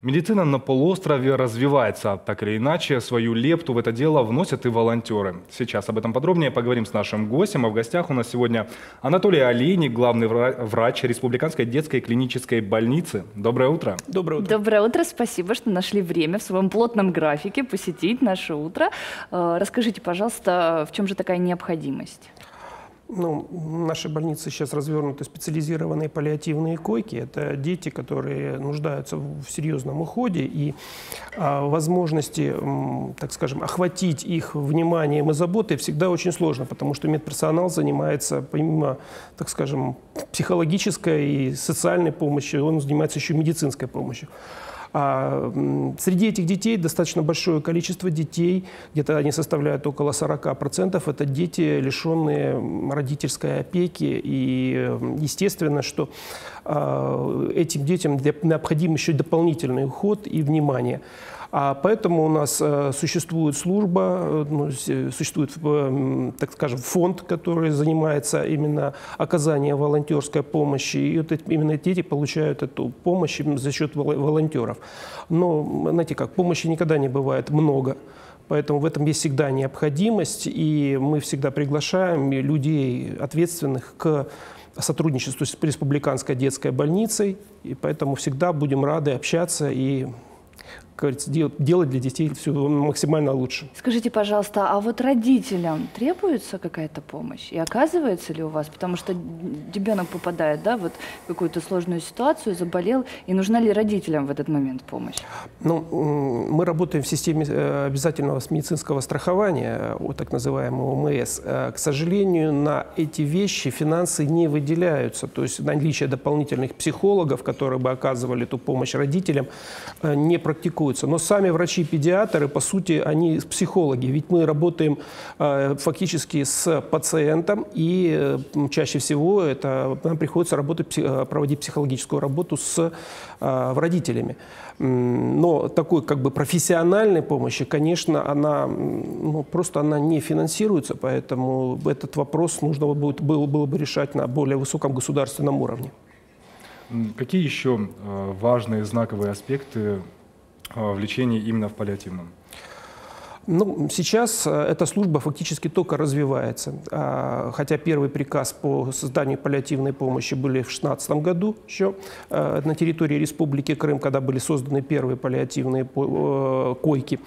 Медицина на полуострове развивается. Так или иначе, свою лепту в это дело вносят и волонтеры. Сейчас об этом подробнее поговорим с нашим гостем. А в гостях у нас сегодня Анатолий Олейник, главный врач Республиканской детской клинической больницы. Доброе утро. Доброе утро. Доброе утро. Спасибо, что нашли время в своем плотном графике посетить наше утро. Расскажите, пожалуйста, в чем же такая необходимость? Ну, в нашей больнице сейчас развернуты специализированные паллиативные койки. Это дети, которые нуждаются в серьезном уходе, и возможности, так скажем, охватить их вниманием и заботой всегда очень сложно, потому что медперсонал занимается, помимо, так скажем, психологической и социальной помощи, он занимается еще медицинской помощью. А среди этих детей достаточно большое количество детей, где-то они составляют около 40%, это дети, лишенные родительской опеки. И естественно, что этим детям необходим еще дополнительный уход и внимание. А поэтому у нас существует служба, существует, так скажем, фонд, который занимается именно оказанием волонтерской помощи. И вот именно дети получают эту помощь за счет волонтеров. Но, знаете как, помощи никогда не бывает много. Поэтому в этом есть всегда необходимость. И мы всегда приглашаем людей ответственных к сотрудничеству с Республиканской детской больницей. И поэтому всегда будем рады общаться и делать для детей все максимально лучше. Скажите, пожалуйста, а вот родителям требуется какая-то помощь? И оказывается ли у вас? Потому что ребенок попадает, да, вот в какую-то сложную ситуацию, заболел, и нужна ли родителям в этот момент помощь? Ну, мы работаем в системе обязательного медицинского страхования, так называемого ОМС. К сожалению, на эти вещи финансы не выделяются. То есть наличие дополнительных психологов, которые бы оказывали эту помощь родителям, не практикуется. Но сами врачи-педиатры, по сути, они психологи, ведь мы работаем фактически с пациентом, и чаще всего это, нам приходится проводить психологическую работу с родителями. Но такой как бы профессиональной помощи, конечно, она, ну, просто она не финансируется, поэтому этот вопрос нужно было бы решать на более высоком государственном уровне. Какие еще важные знаковые аспекты в лечении именно в паллиативном? Ну, сейчас эта служба фактически только развивается. Хотя первый приказ по созданию паллиативной помощи были в 2016 году еще на территории Республики Крым, когда были созданы первые паллиативные койки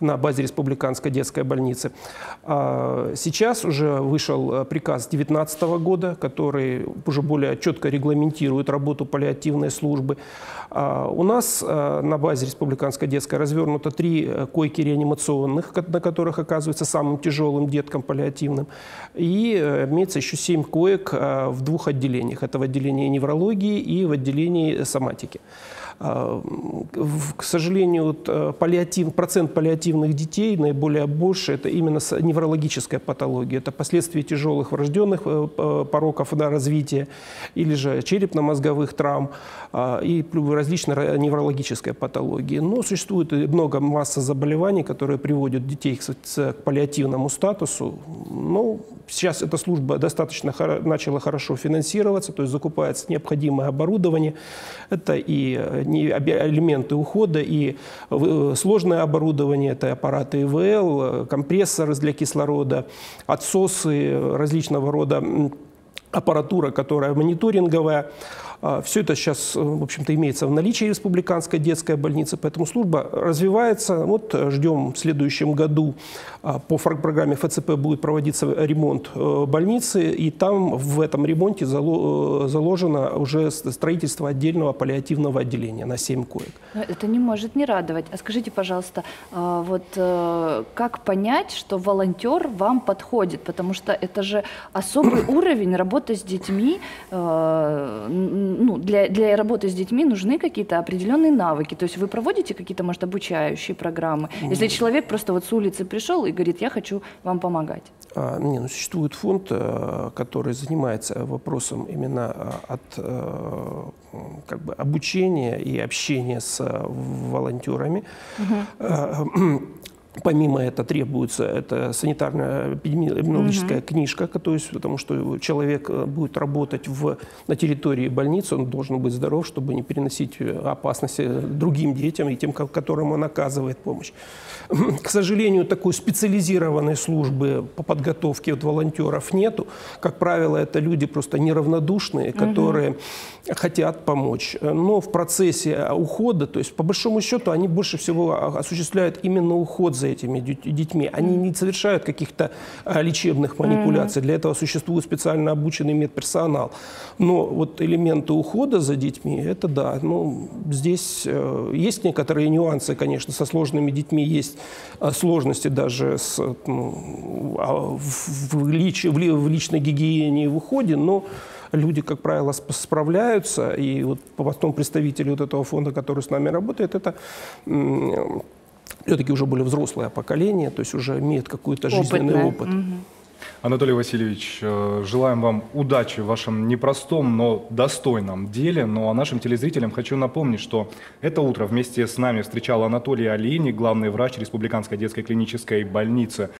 на базе Республиканской детской больницы. Сейчас уже вышел приказ 2019 года, который уже более четко регламентирует работу паллиативной службы. У нас на базе Республиканской детской развернуто 3 койки реанимационных, на которых оказывается самым тяжелым деткам паллиативным. И имеется еще 7 коек в 2 отделениях. Это в отделении неврологии и в отделении соматики. К сожалению, процент паллиативных детей наиболее больше – это именно неврологическая патология. Это последствия тяжелых врожденных пороков на развитие или же черепно-мозговых травм и различные неврологические патологии. Но существует много масса заболеваний, которые приводят детей к паллиативному статусу. Но сейчас эта служба достаточно начала хорошо финансироваться, то есть закупается необходимое оборудование. Это и элементы ухода, и сложное оборудование, это аппараты ИВЛ, компрессоры для кислорода, отсосы, различного рода аппаратура, которая мониторинговая. Все это сейчас, в общем-то, имеется в наличии Республиканской детской больницы, поэтому служба развивается. Вот ждем в следующем году, по программе ФЦП будет проводиться ремонт больницы, и там в этом ремонте заложено уже строительство отдельного паллиативного отделения на 7 коек. Но это не может не радовать. А скажите, пожалуйста, вот как понять, что волонтер вам подходит? Потому что это же особый уровень работы с детьми. Ну, для работы с детьми нужны какие-то определенные навыки. То есть вы проводите какие-то, может, обучающие программы? Если человек просто вот с улицы пришел и говорит, я хочу вам помогать. Ну, существует фонд, который занимается вопросом именно от как бы обучения и общения с волонтерами. Помимо этого требуется санитарно-эпидемиологическая книжка, то есть, потому что человек будет работать на территории больницы, он должен быть здоров, чтобы не переносить опасности другим детям и тем, которым он оказывает помощь. К сожалению, такой специализированной службы по подготовке волонтеров нету. Как правило, это люди просто неравнодушные, которые хотят помочь. Но в процессе ухода, то есть по большому счету, они больше всего осуществляют именно уход за этими детьми. Они не совершают каких-то лечебных манипуляций. Для этого существует специально обученный медперсонал. Но вот элементы ухода за детьми, это да. Ну, здесь есть некоторые нюансы, конечно, со сложными детьми есть сложности даже в личной гигиене и в уходе, но люди, как правило, справляются. И вот потом представители вот этого фонда, который с нами работает, это все-таки уже более взрослое поколение, то есть уже имеет какой-то жизненный опыт. Анатолий Васильевич, желаем вам удачи в вашем непростом, но достойном деле. Но нашим телезрителям хочу напомнить, что это утро вместе с нами встречал Анатолий Олейник, главный врач Республиканской детской клинической больницы.